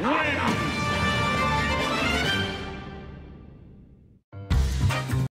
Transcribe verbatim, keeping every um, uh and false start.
Win!